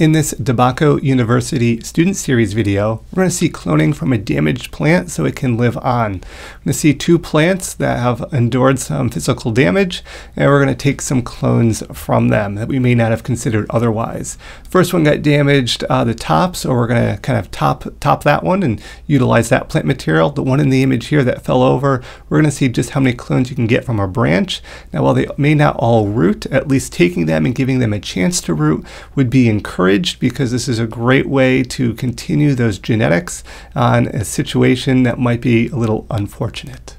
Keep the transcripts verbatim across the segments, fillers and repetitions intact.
In this DeBacco University Student Series video, we're going to see cloning from a damaged plant so it can live on. We're going to see two plants that have endured some physical damage, and we're going to take some clones from them that we may not have considered otherwise. First one got damaged uh, the top, so we're going to kind of top, top that one and utilize that plant material. The one in the image here that fell over, we're going to see just how many clones you can get from a branch. Now, while they may not all root, at least taking them and giving them a chance to root would be encouraging, because this is a great way to continue those genetics on a situation that might be a little unfortunate.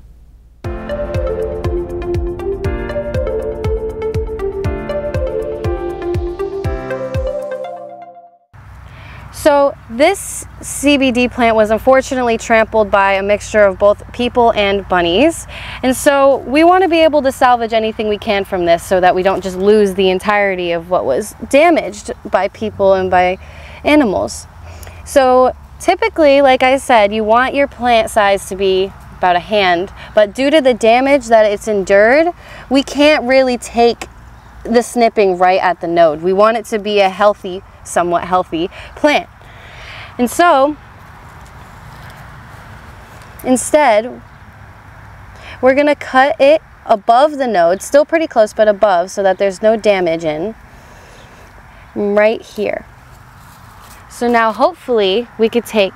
So this C B D plant was unfortunately trampled by a mixture of both people and bunnies. And so we want to be able to salvage anything we can from this so that we don't just lose the entirety of what was damaged by people and by animals. So typically, like I said, you want your plant size to be about a hand, but due to the damage that it's endured, we can't really take the snipping right at the node. We want it to be a healthy, somewhat healthy plant. And so instead, we're going to cut it above the node, still pretty close, but above, so that there's no damage in right here. So now hopefully we could take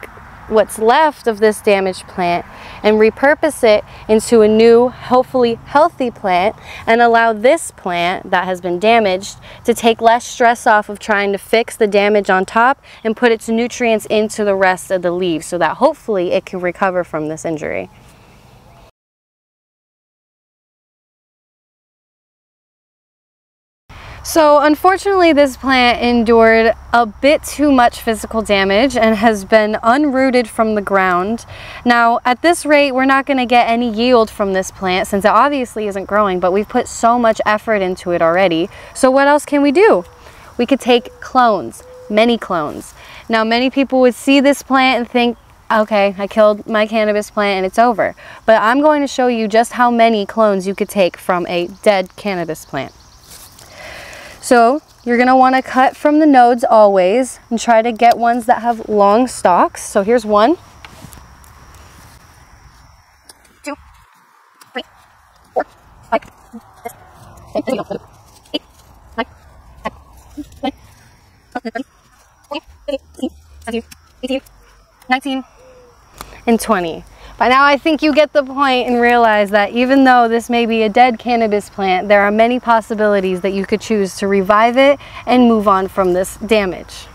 what's left of this damaged plant and repurpose it into a new, hopefully healthy plant, and allow this plant that has been damaged to take less stress off of trying to fix the damage on top and put its nutrients into the rest of the leaves so that hopefully it can recover from this injury. So unfortunately, this plant endured a bit too much physical damage and has been unrooted from the ground. Now, at this rate, we're not going to get any yield from this plant since it obviously isn't growing, but we've put so much effort into it already. So what else can we do? We could take clones, many clones. Now, many people would see this plant and think, okay, I killed my cannabis plant and it's over. But I'm going to show you just how many clones you could take from a dead cannabis plant. So you're going to want to cut from the nodes always and try to get ones that have long stalks. So here's one, two, three, four, five, six, seven, eight, nine, ten, eleven, twelve, thirteen, fourteen, fifteen, sixteen, seventeen, eighteen, nineteen, and twenty. By now, I think you get the point and realize that even though this may be a dead cannabis plant, there are many possibilities that you could choose to revive it and move on from this damage.